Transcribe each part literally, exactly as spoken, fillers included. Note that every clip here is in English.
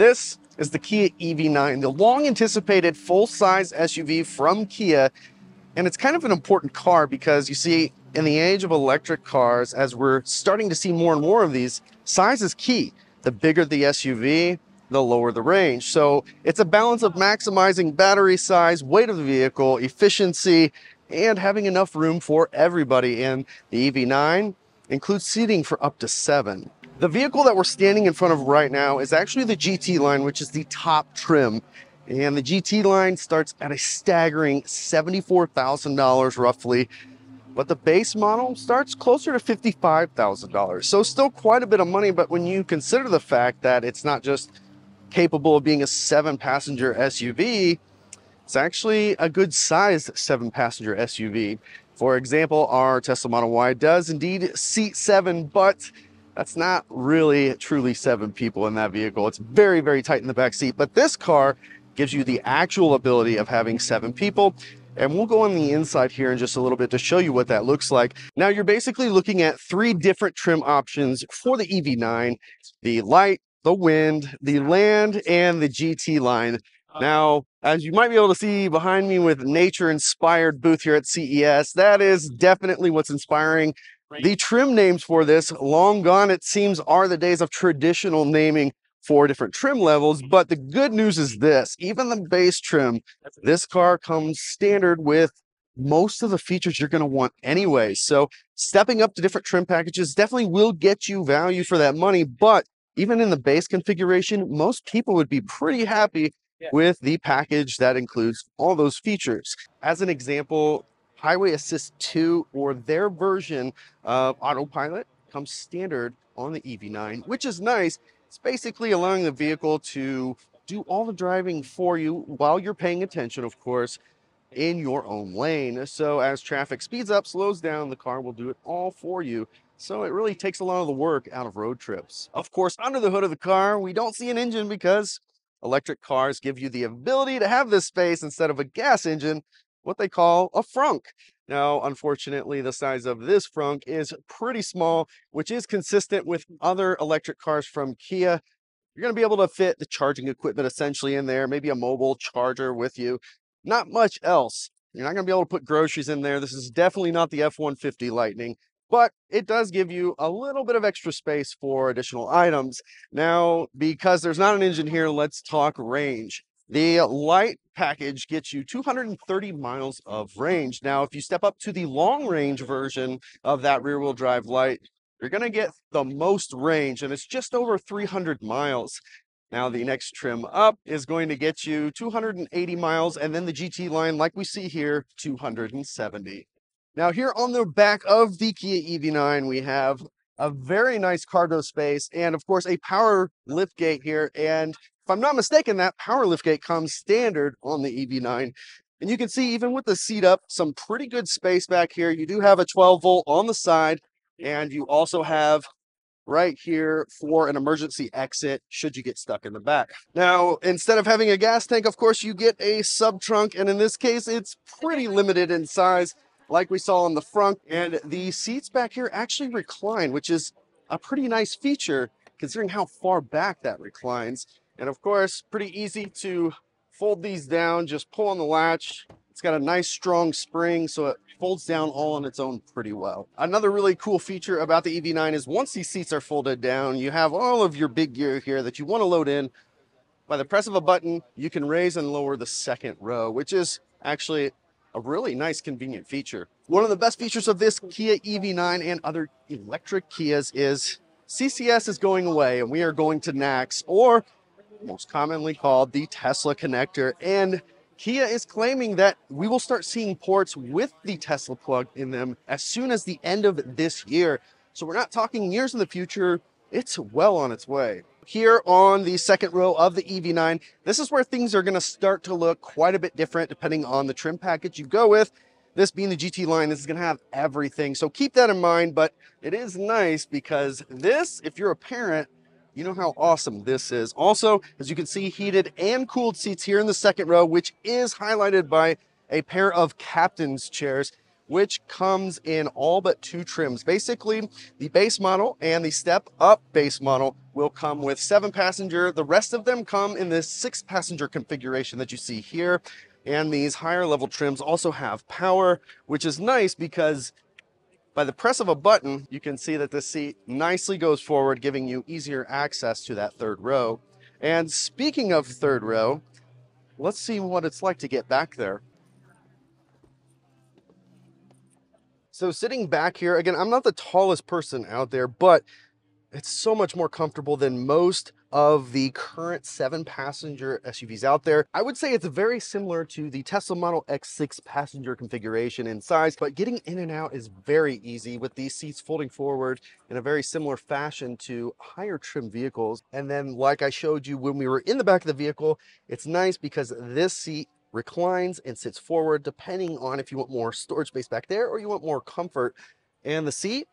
This is the Kia E V nine, the long-anticipated full-size S U V from Kia. And it's kind of an important car because, you see, in the age of electric cars, as we're starting to see more and more of these, size is key. The bigger the S U V, the lower the range. So it's a balance of maximizing battery size, weight of the vehicle, efficiency, and having enough room for everybody. And the E V nine includes seating for up to seven. The vehicle that we're standing in front of right now is actually the G T line, which is the top trim. And the G T line starts at a staggering seventy-four thousand dollars roughly, but the base model starts closer to fifty-five thousand dollars. So still quite a bit of money, but when you consider the fact that it's not just capable of being a seven passenger S U V, it's actually a good sized seven passenger S U V. For example, our Tesla Model Y does indeed seat seven, but that's not really truly seven people in that vehicle. It's very, very tight in the back seat, but this car gives you the actual ability of having seven people. And we'll go on the inside here in just a little bit to show you what that looks like. Now, you're basically looking at three different trim options for the E V nine, the Light, the Wind, the Land, and the G T line. Now, as you might be able to see behind me with nature-inspired booth here at C E S, that is definitely what's inspiring. The trim names for this, long gone it seems, are the days of traditional naming four different trim levels. But the good news is this: even the base trim, this car comes standard with most of the features you're going to want anyway. So stepping up to different trim packages definitely will get you value for that money. But even in the base configuration, most people would be pretty happy with the package that includes all those features. As an example, Highway Assist two, or their version of autopilot, comes standard on the E V nine, which is nice. It's basically allowing the vehicle to do all the driving for you while you're paying attention, of course, in your own lane. So as traffic speeds up, slows down, the car will do it all for you. So it really takes a lot of the work out of road trips. Of course, under the hood of the car, we don't see an engine because electric cars give you the ability to have this space instead of a gas engine, what they call a frunk. Now, unfortunately, the size of this frunk is pretty small, which is consistent with other electric cars from Kia. You're going to be able to fit the charging equipment essentially in there, maybe a mobile charger with you, not much else. You're not going to be able to put groceries in there. This is definitely not the F one fifty Lightning, but it does give you a little bit of extra space for additional items. Now, because there's not an engine here, let's talk range. The Light package gets you two hundred thirty miles of range. Now, if you step up to the long range version of that rear-wheel drive Light, you're going to get the most range, and it's just over three hundred miles. Now, the next trim up is going to get you two hundred eighty miles, and then the G T line, like we see here, two hundred seventy. Now, here on the back of the Kia E V nine, we have a very nice cargo space and, of course, a power liftgate here. And if I'm not mistaken, that power liftgate comes standard on the E V nine. And you can see, even with the seat up, some pretty good space back here. You do have a twelve volt on the side, and you also have right here for an emergency exit should you get stuck in the back. Now, instead of having a gas tank, of course, you get a sub trunk, and in this case, it's pretty limited in size, like we saw on the front. And the seats back here actually recline, which is a pretty nice feature considering how far back that reclines. And of course, pretty easy to fold these down, just pull on the latch. It's got a nice strong spring, so it folds down all on its own pretty well. Another really cool feature about the E V nine is once these seats are folded down, you have all of your big gear here that you want to load in. By the press of a button, you can raise and lower the second row, which is actually a really nice convenient feature. One of the best features of this Kia E V nine and other electric Kias is C C S is going away, and we are going to N A C S, or most commonly called the Tesla connector. And Kia is claiming that we will start seeing ports with the Tesla plug in them as soon as the end of this year. So we're not talking years in the future. It's well on its way. Here on the second row of the E V nine, this is where things are going to start to look quite a bit different depending on the trim package you go with. This being the G T line, this is going to have everything. So keep that in mind, but it is nice because this, if you're a parent, you know how awesome this is. Also, as you can see, heated and cooled seats here in the second row, which is highlighted by a pair of captain's chairs, which comes in all but two trims. Basically, the base model and the step-up base model will come with seven passenger. The rest of them come in this six passenger configuration that you see here. And these higher level trims also have power, which is nice because by the press of a button, you can see that this seat nicely goes forward, giving you easier access to that third row. And speaking of third row, let's see what it's like to get back there. So sitting back here, again, I'm not the tallest person out there, but it's so much more comfortable than most of the current seven passenger S U Vs out there. I would say it's very similar to the Tesla Model X six passenger configuration in size, but getting in and out is very easy with these seats folding forward in a very similar fashion to higher trim vehicles. And then like I showed you when we were in the back of the vehicle, it's nice because this seat reclines and sits forward depending on if you want more storage space back there or you want more comfort. And the seat,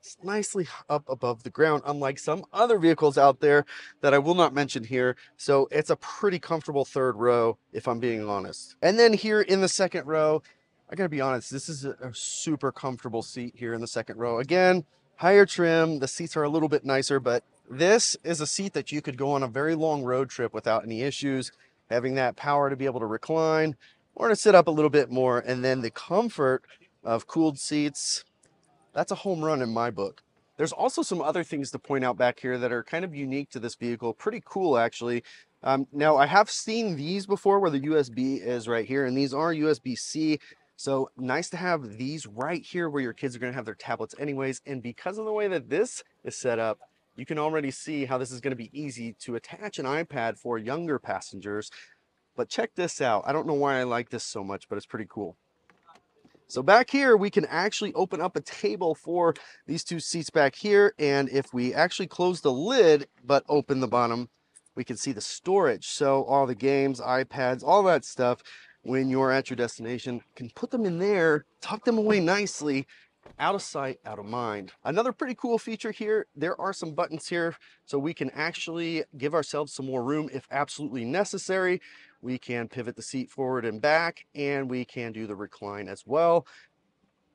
it's nicely up above the ground, unlike some other vehicles out there that I will not mention here. So it's a pretty comfortable third row, if I'm being honest. And then here in the second row, I gotta be honest, this is a super comfortable seat here in the second row. Again, higher trim, the seats are a little bit nicer, but this is a seat that you could go on a very long road trip without any issues, having that power to be able to recline or to sit up a little bit more. And then the comfort of cooled seats, that's a home run in my book. There's also some other things to point out back here that are kind of unique to this vehicle. Pretty cool, actually. Um, now, I have seen these before where the U S B is right here, and these are U S B C. So nice to have these right here where your kids are going to have their tablets anyways. And because of the way that this is set up, you can already see how this is going to be easy to attach an iPad for younger passengers. But check this out. I don't know why I like this so much, but it's pretty cool. So back here, we can actually open up a table for these two seats back here. And if we actually close the lid, but open the bottom, we can see the storage. So all the games, iPads, all that stuff, when you're at your destination, you can put them in there, tuck them away nicely, out of sight, out of mind. Another pretty cool feature here, there are some buttons here, so we can actually give ourselves some more room if absolutely necessary. We can pivot the seat forward and back, and we can do the recline as well.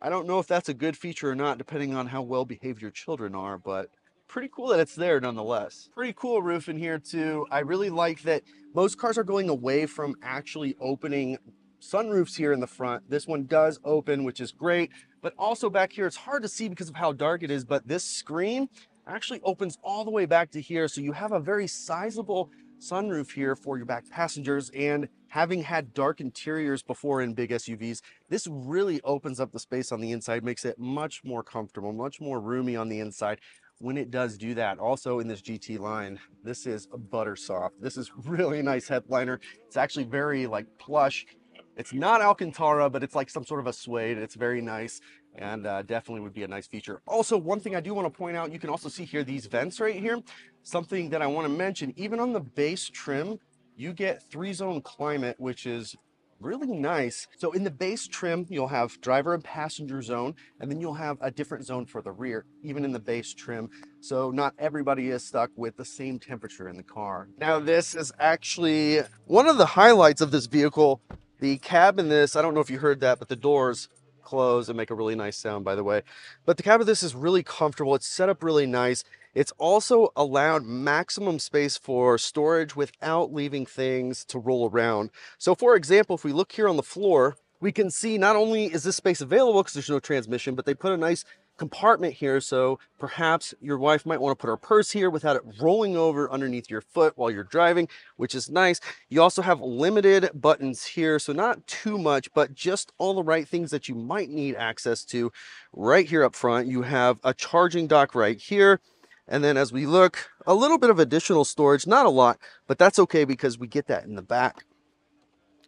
I don't know if that's a good feature or not, depending on how well behaved your children are, but pretty cool that it's there nonetheless. Pretty cool roof in here too. I really like that most cars are going away from actually opening sunroofs here in the front. This one does open, which is great, but also back here, it's hard to see because of how dark it is, but this screen actually opens all the way back to here. So you have a very sizable sunroof here for your back passengers, and having had dark interiors before in big S U Vs, this really opens up the space on the inside, makes it much more comfortable, much more roomy on the inside when it does do that. Also in this G T line, this is butter soft. This is really nice headliner. It's actually very like plush. It's not Alcantara, but it's like some sort of a suede. It's very nice and uh, definitely would be a nice feature. Also, one thing I do want to point out, you can also see here these vents right here. Something that I want to mention, even on the base trim, you get three-zone climate, which is really nice. So in the base trim, you'll have driver and passenger zone, and then you'll have a different zone for the rear, even in the base trim. So not everybody is stuck with the same temperature in the car. Now, this is actually one of the highlights of this vehicle. The cab in this, I don't know if you heard that, but the doors close and make a really nice sound, by the way. But the cab of this is really comfortable. It's set up really nice. It's also allowed maximum space for storage without leaving things to roll around. So for example, if we look here on the floor, we can see not only is this space available because there's no transmission, but they put a nice compartment here. So perhaps your wife might want to put her purse here without it rolling over underneath your foot while you're driving, which is nice. You also have limited buttons here. So not too much, but just all the right things that you might need access to right here up front. You have a charging dock right here. And then as we look, a little bit of additional storage, not a lot, but that's okay because we get that in the back.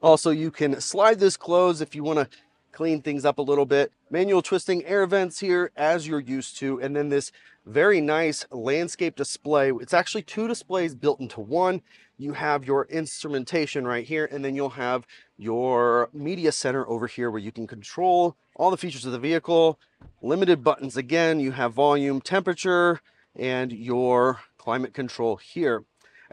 Also, you can slide this closed if you want to clean things up a little bit. Manual twisting air vents here as you're used to. And then this very nice landscape display. It's actually two displays built into one. You have your instrumentation right here, and then you'll have your media center over here where you can control all the features of the vehicle. Limited buttons again. You have volume, temperature, and your climate control here.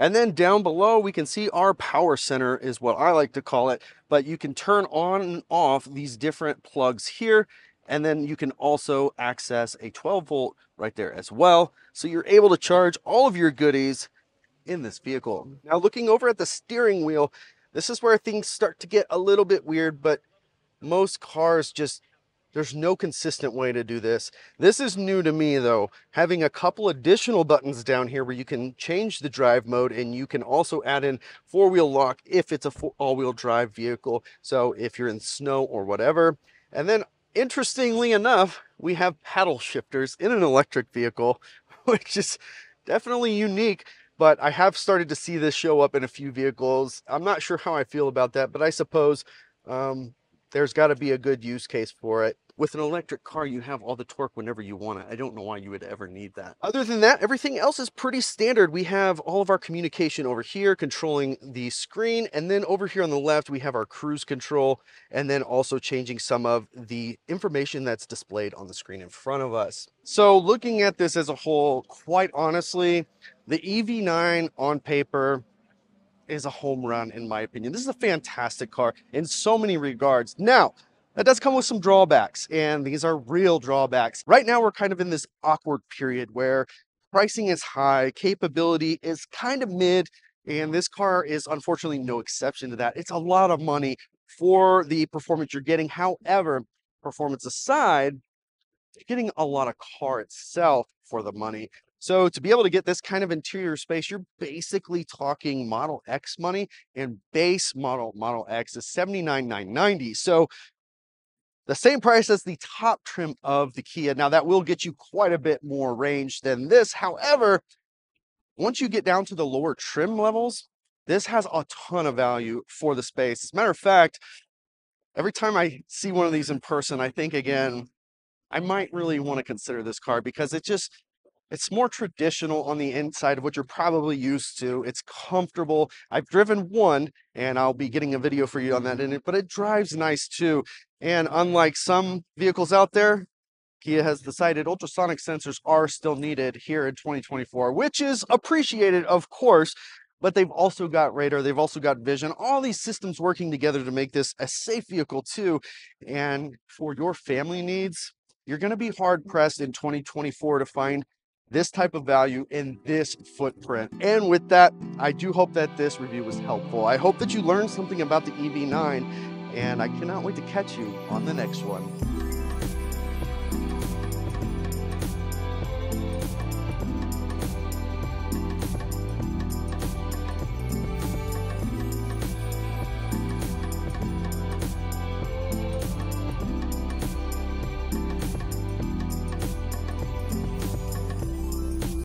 And then down below, we can see our power center is what I like to call it, but you can turn on and off these different plugs here. And then you can also access a twelve volt right there as well. So you're able to charge all of your goodies in this vehicle. Now looking over at the steering wheel, this is where things start to get a little bit weird, but most cars just, there's no consistent way to do this. This is new to me though, having a couple additional buttons down here where you can change the drive mode, and you can also add in four-wheel lock if it's a all-wheel drive vehicle. So if you're in snow or whatever. And then interestingly enough, we have paddle shifters in an electric vehicle, which is definitely unique. But I have started to see this show up in a few vehicles. I'm not sure how I feel about that, but I suppose um, there's got to be a good use case for it. With an electric car, you have all the torque whenever you want it. I don't know why you would ever need that. Other than that, everything else is pretty standard. We have all of our communication over here controlling the screen. And then over here on the left, we have our cruise control, and then also changing some of the information that's displayed on the screen in front of us. So looking at this as a whole, quite honestly, the E V nine on paper is a home run in my opinion. This is a fantastic car in so many regards. Now, that does come with some drawbacks, and these are real drawbacks. Right now, we're kind of in this awkward period where pricing is high, capability is kind of mid, and this car is unfortunately no exception to that. It's a lot of money for the performance you're getting. However, performance aside, you're getting a lot of car itself for the money. So to be able to get this kind of interior space, you're basically talking Model X money, and base model Model X is seventy-nine thousand nine hundred ninety dollars. So the same price as the top trim of the Kia. Now that will get you quite a bit more range than this. However, once you get down to the lower trim levels, this has a ton of value for the space. As a matter of fact, every time I see one of these in person, I think again, I might really want to consider this car because it just, it's more traditional on the inside of what you're probably used to. It's comfortable. I've driven one, and I'll be getting a video for you on that in it, but it drives nice too. And unlike some vehicles out there, Kia has decided ultrasonic sensors are still needed here in twenty twenty-four, which is appreciated, of course, but they've also got radar, they've also got vision, all these systems working together to make this a safe vehicle too. And for your family needs, you're gonna be hard pressed in twenty twenty-four to find this type of value in this footprint. And with that, I do hope that this review was helpful. I hope that you learned something about the E V nine, and I cannot wait to catch you on the next one.